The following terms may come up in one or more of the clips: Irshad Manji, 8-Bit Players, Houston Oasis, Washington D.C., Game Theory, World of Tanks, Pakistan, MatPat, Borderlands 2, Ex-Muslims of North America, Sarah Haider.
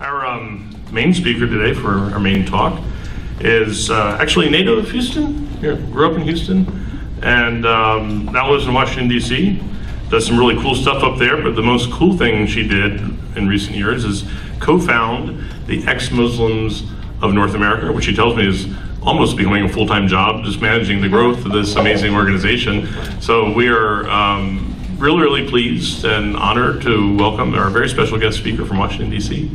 Our main speaker today for our main talk is actually a native of Houston. Here, grew up in Houston, and now lives in Washington, D.C. Does some really cool stuff up there, but the most cool thing she did in recent years is co-found the Ex-Muslims of North America, which she tells me is almost becoming a full-time job, just managing the growth of this amazing organization. So we are really, really pleased and honored to welcome our very special guest speaker from Washington, D.C.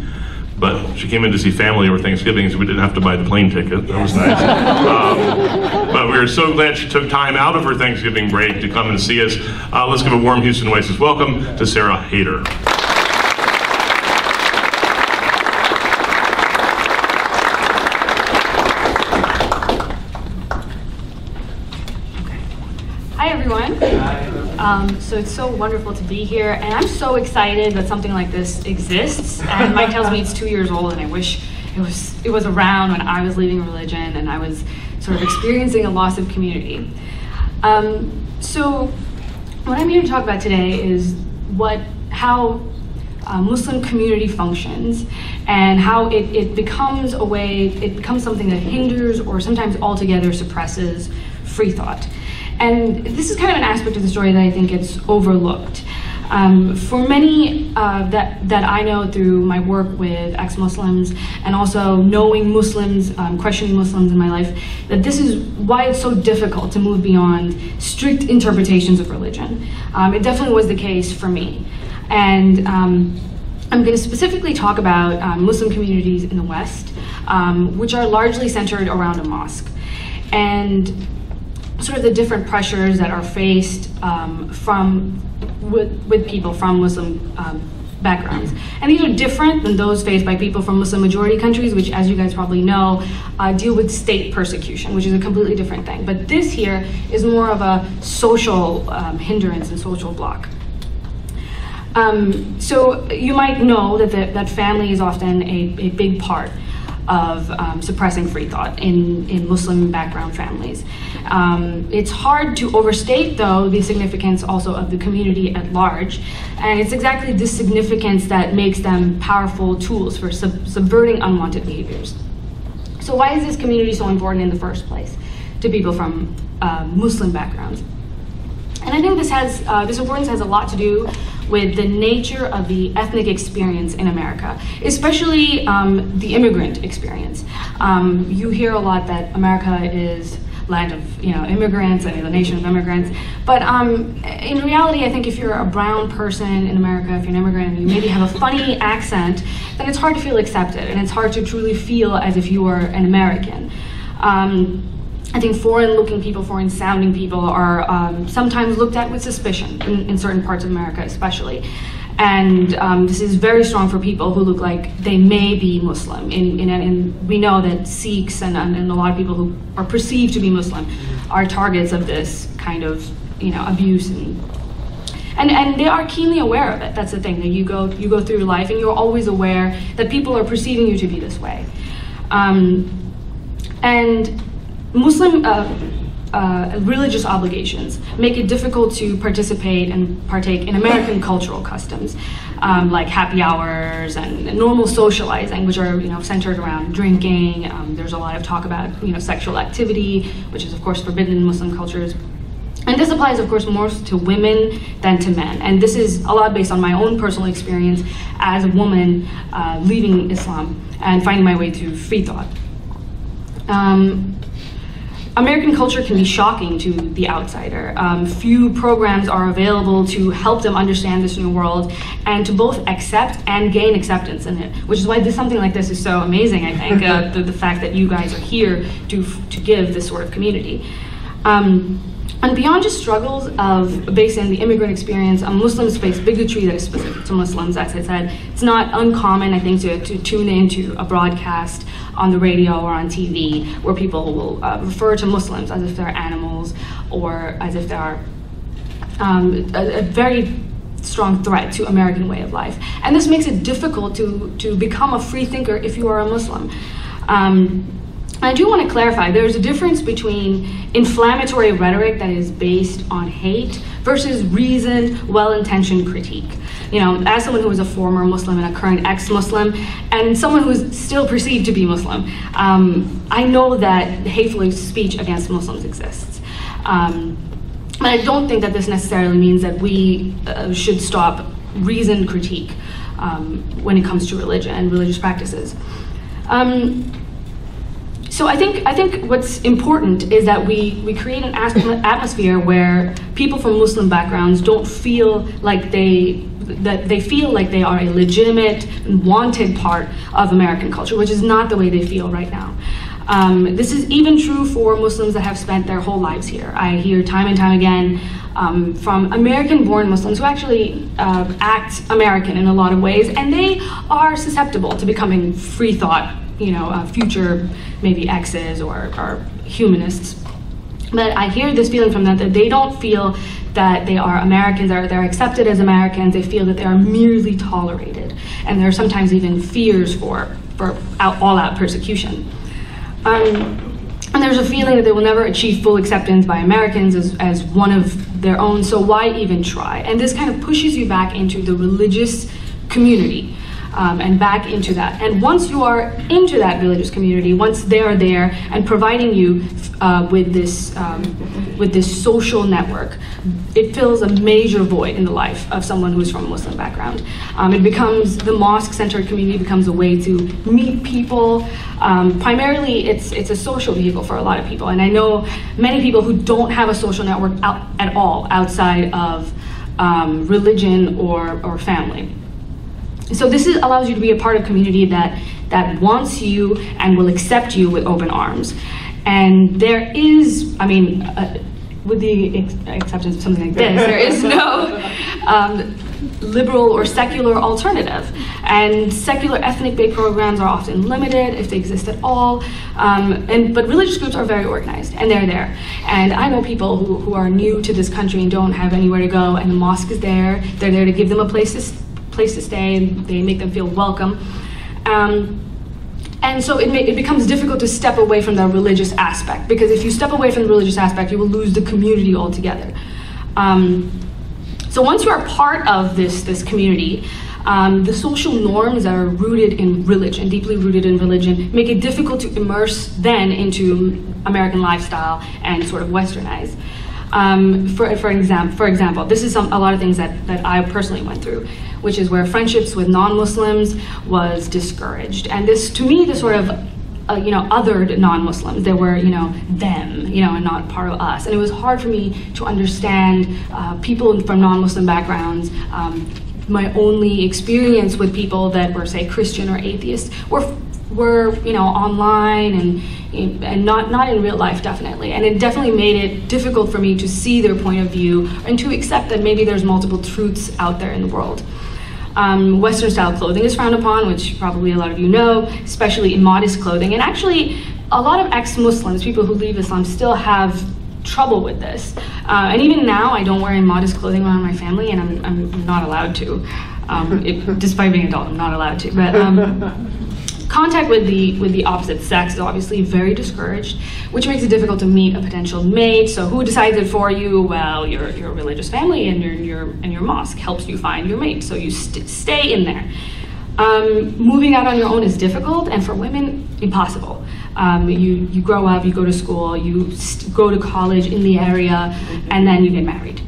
But she came in to see family over Thanksgiving, so we didn't have to buy the plane ticket. That was nice. But we are so glad she took time out of her Thanksgiving break to come and see us. Let's give a warm Houston Oasis welcome to Sarah Haider. Hi, everyone. So it's so wonderful to be here, and I'm so excited that something like this exists. And Mike tells me it's 2 years old, and I wish it was around when I was leaving religion and I was sort of experiencing a loss of community. So what I'm here to talk about today is how Muslim community functions and how it becomes a way, it becomes something that hinders or sometimes altogether suppresses free thought. And this is kind of an aspect of the story that I think it's overlooked. For many that I know through my work with ex-Muslims and also knowing Muslims, questioning Muslims in my life, that this is why it's so difficult to move beyond strict interpretations of religion. It definitely was the case for me. And I'm going to specifically talk about Muslim communities in the West, which are largely centered around a mosque. And sort of the different pressures that are faced with people from Muslim backgrounds. And these are different than those faced by people from Muslim majority countries, which, as you guys probably know, deal with state persecution, which is a completely different thing. But this here is more of a social hindrance and social block. So you might know that, that family is often a big part of suppressing free thought in Muslim background families. It's hard to overstate, though, the significance also of the community at large, and it's exactly this significance that makes them powerful tools for subverting unwanted behaviors. So why is this community so important in the first place to people from Muslim backgrounds? And I think this has this importance has a lot to do with the nature of the ethnic experience in America, especially the immigrant experience. You hear a lot that America is land of immigrants and the nation of immigrants, but in reality, I think if you're a brown person in America, if you're an immigrant and you maybe have a funny accent, then it's hard to feel accepted and it's hard to truly feel as if you are an American. I think foreign-looking people, foreign-sounding people are sometimes looked at with suspicion in certain parts of America especially. And this is very strong for people who look like they may be Muslim. And we know that Sikhs and a lot of people who are perceived to be Muslim are targets of this kind of abuse. And they are keenly aware of it. That's the thing, that you go through life and you're always aware that people are perceiving you to be this way. And Muslim religious obligations make it difficult to participate and partake in American cultural customs, like happy hours and normal socializing, which are centered around drinking. There's a lot of talk about sexual activity, which is of course forbidden in Muslim cultures. And this applies, of course, more to women than to men. And this is a lot based on my own personal experience as a woman leaving Islam and finding my way through free thought. American culture can be shocking to the outsider. Few programs are available to help them understand this new world and to both accept and gain acceptance in it, which is why something like this is so amazing, I think, the fact that you guys are here to give this sort of community. And beyond just struggles based on the immigrant experience, Muslims face bigotry that is specific to Muslims, as I said. It's not uncommon, I think, to tune into a broadcast on the radio or on TV where people will refer to Muslims as if they're animals or as if they are a very strong threat to American way of life. And this makes it difficult to become a free thinker if you are a Muslim. I do want to clarify, there's a difference between inflammatory rhetoric that is based on hate versus reasoned, well-intentioned critique. you know, as someone who was a former Muslim and a current ex-Muslim, and someone who's still perceived to be Muslim, I know that hateful speech against Muslims exists. And I don't think that this necessarily means that we should stop reasoned critique when it comes to religion and religious practices. So I think what's important is that we create an atmosphere where people from Muslim backgrounds don't feel like they are a legitimate and wanted part of American culture, which is not the way they feel right now. This is even true for Muslims that have spent their whole lives here. I hear time and time again from American-born Muslims who actually act American in a lot of ways, and they are susceptible to becoming free thought, you know, future maybe exes or humanists. But I hear this feeling from them that they don't feel that they are Americans, or they're accepted as Americans. They feel that they are merely tolerated, and there are sometimes even fears for all-out persecution. And there's a feeling that they will never achieve full acceptance by Americans as one of their own, so why even try? And this kind of pushes you back into the religious community. And back into that. And once you are into that religious community, once they are there and providing you with this social network, it fills a major void in the life of someone who's from a Muslim background. It becomes, the mosque-centered community becomes a way to meet people. Primarily, it's a social vehicle for a lot of people. And I know many people who don't have a social network at all outside of religion or family. So this allows you to be a part of a community that wants you and will accept you with open arms. And there is, I mean, with the acceptance of something like this, there is no liberal or secular alternative. And secular ethnic-based programs are often limited, if they exist at all. But religious groups are very organized, and they're there. And I know people who are new to this country and don't have anywhere to go, and the mosque is there. They're there to give them a place to stay, and they make them feel welcome. And so it becomes difficult to step away from that religious aspect, because if you step away from the religious aspect, you will lose the community altogether. So once you are part of this community, the social norms that are rooted in religion, deeply rooted in religion, make it difficult to immerse then into American lifestyle and sort of westernize. For example, this is a lot of things that I personally went through, which is where friendships with non-Muslims was discouraged. And this, to me, this sort of, you know, othered non-Muslims. They were, you know, them, you know, and not part of us. And it was hard for me to understand people from non-Muslim backgrounds. My only experience with people that were, say, Christian or atheist were, you know, online and not in real life, definitely. And it definitely made it difficult for me to see their point of view and to accept that maybe there's multiple truths out there in the world. Western style clothing is frowned upon, which probably a lot of you know, especially immodest clothing. And actually, a lot of ex-Muslims, people who leave Islam, still have trouble with this. And even now, I don't wear immodest clothing around my family, and I'm not allowed to. Despite being an adult, I'm not allowed to. But, contact with the opposite sex is obviously very discouraged, which makes it difficult to meet a potential mate. So who decides it for you? Well, your religious family and your mosque helps you find your mate. So you stay in there. Moving out on your own is difficult, and for women, impossible. You grow up, you go to school, you go to college in the area, and then you get married.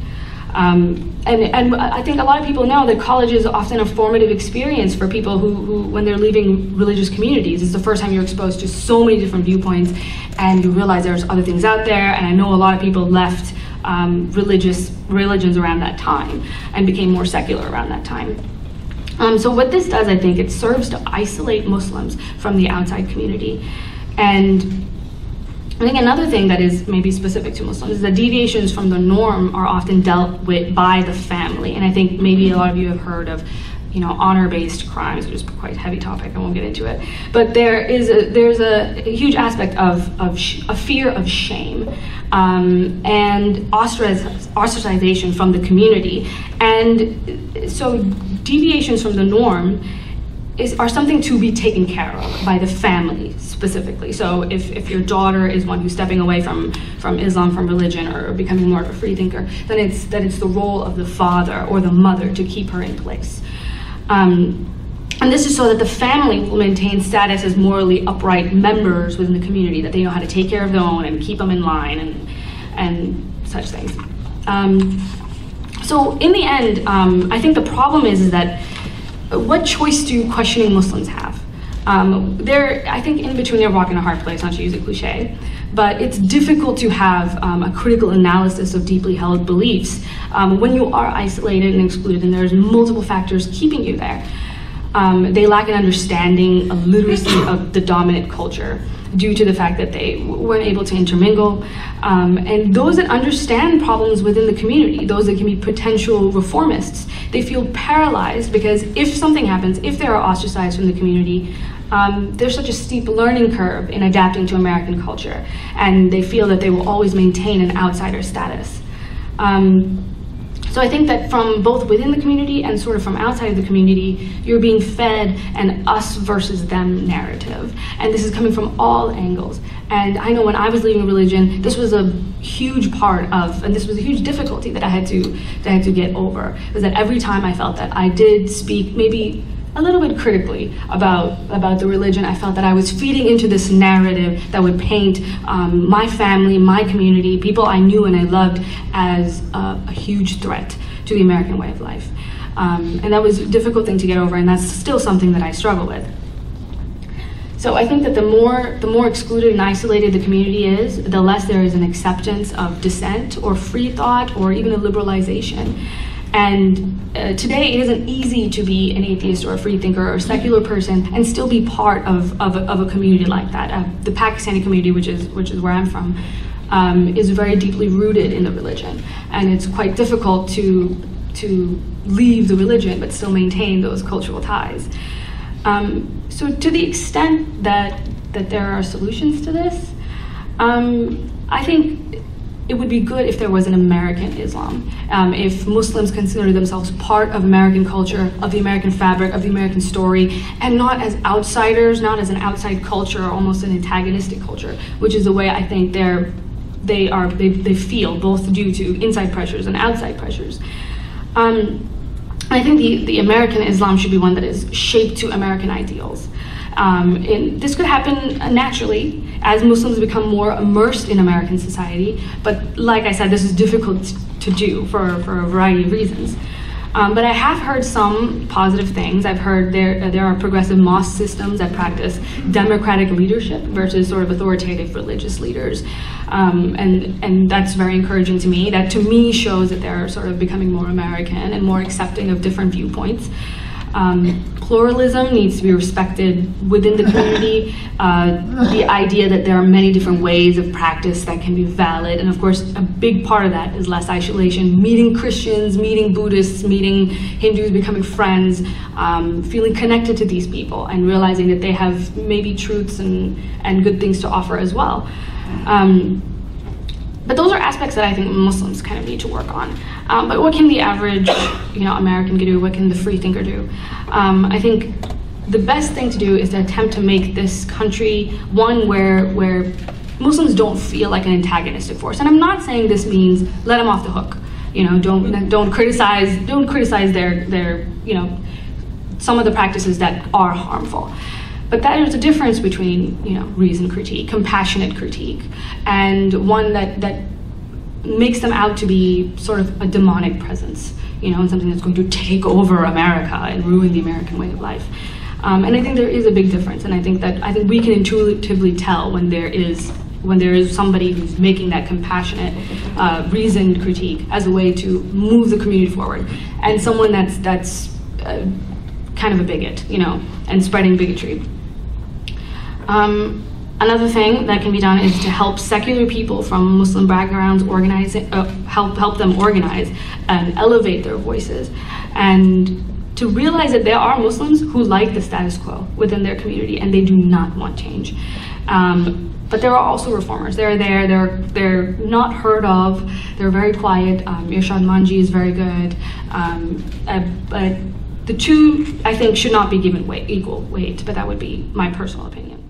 And I think a lot of people know that college is often a formative experience for people who, when they're leaving religious communities, it's the first time you're exposed to so many different viewpoints, and you realize there's other things out there. And I know a lot of people left religions around that time and became more secular around that time. So what this does, I think, it serves to isolate Muslims from the outside community. And I think another thing that is maybe specific to Muslims is that deviations from the norm are often dealt with by the family. And I think maybe a lot of you have heard of, you know, honor-based crimes, which is quite a heavy topic. I won't get into it. But there's a huge aspect of fear of shame and ostracization from the community. And so deviations from the norm are something to be taken care of by the family specifically. So if your daughter is one who's stepping away from Islam, from religion, or becoming more of a free thinker, then it's the role of the father or the mother to keep her in place. And this is so that the family will maintain status as morally upright members within the community, that they know how to take care of their own and keep them in line and such things. So in the end, I think the problem is that what choice do questioning Muslims have? They're, I think, in between a rock and a hard place, not to use a cliche, but it's difficult to have a critical analysis of deeply held beliefs when you are isolated and excluded and there's multiple factors keeping you there. They lack an understanding, a literacy of the dominant culture due to the fact that they weren't able to intermingle. And those that understand problems within the community, those that can be potential reformists, they feel paralyzed because if something happens, if they are ostracized from the community, there's such a steep learning curve in adapting to American culture, and they feel that they will always maintain an outsider status. So I think that from both within the community and sort of from outside of the community, you're being fed an us versus them narrative. And this is coming from all angles. And I know when I was leaving religion, this was a huge part of, and this was a huge difficulty that I had to get over, was that every time I felt that I did speak maybe a little bit critically about the religion, I felt that I was feeding into this narrative that would paint my family, my community, people I knew and I loved as a huge threat to the American way of life. And that was a difficult thing to get over, and that's still something that I struggle with. So I think that the more excluded and isolated the community is, the less there is an acceptance of dissent or free thought or even a liberalization. And today it isn't easy to be an atheist or a free thinker or a secular person and still be part of a community like that. The Pakistani community, which is where I'm from, is very deeply rooted in the religion. And it's quite difficult to leave the religion but still maintain those cultural ties. So to the extent that there are solutions to this, I think it would be good if there was an American Islam, if Muslims consider themselves part of American culture, of the American fabric, of the American story, and not as outsiders, not as an outside culture or almost an antagonistic culture, which is the way I think they feel, both due to inside pressures and outside pressures. I think the American Islam should be one that is shaped to American ideals. And this could happen naturally as Muslims become more immersed in American society, but like I said, this is difficult to do for a variety of reasons. But I have heard some positive things. I've heard there are progressive mosque systems that practice democratic leadership versus sort of authoritative religious leaders. And that's very encouraging to me. That to me shows that they're sort of becoming more American and more accepting of different viewpoints. Pluralism needs to be respected within the community. The idea that there are many different ways of practice that can be valid, and of course a big part of that is less isolation, meeting Christians, meeting Buddhists, meeting Hindus, becoming friends, feeling connected to these people and realizing that they have maybe truths and good things to offer as well. But those are aspects that I think Muslims kind of need to work on. But what can the average, American do? What can the free thinker do? I think the best thing to do is to attempt to make this country one where Muslims don't feel like an antagonistic force. And I'm not saying this means let them off the hook. Don't criticize their some of the practices that are harmful. But there's a difference between, reasoned critique, compassionate critique, and one that makes them out to be sort of a demonic presence, and something that's going to take over America and ruin the American way of life. And I think there is a big difference, and I think we can intuitively tell when there is somebody who's making that compassionate, reasoned critique as a way to move the community forward, and someone that's kind of a bigot, and spreading bigotry. Another thing that can be done is to help secular people from Muslim backgrounds organize, help them organize and elevate their voices, and to realize that there are Muslims who like the status quo within their community and they do not want change. But there are also reformers. They're there, they're not heard of, they're very quiet. Irshad Manji is very good. But The two, I think, should not be given equal weight, but that would be my personal opinion.